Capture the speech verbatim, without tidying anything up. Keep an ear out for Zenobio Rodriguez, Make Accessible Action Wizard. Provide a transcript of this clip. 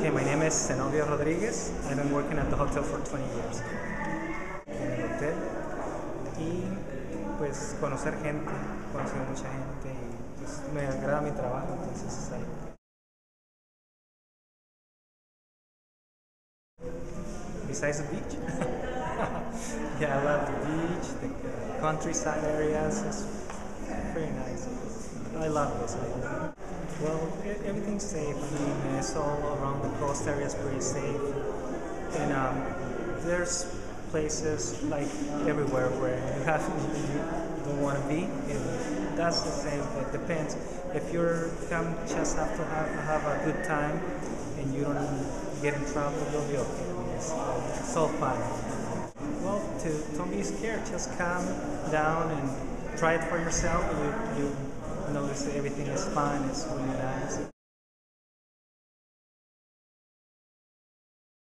Hey, my name is Zenobio Rodriguez. I've been working at the hotel for twenty years. En el hotel y pues conocer gente, conocer mucha gente y pues me agrada mi trabajo, entonces es ahí. Besides the beach? Yeah, I love the beach, the countryside areas, it's pretty nice. I love this place. Well, everything's safe. I mean, it's all around the coast area is pretty safe. And um, there's places like everywhere where you have you don't want to be. And that's the same. It depends. If you're come just have to have have a good time and you don't get in trouble, you'll be okay. I mean, it's, it's all fine. Well, to don't be scared. Just calm down and try it for yourself. You, you, notice everything is fine, it's really nice.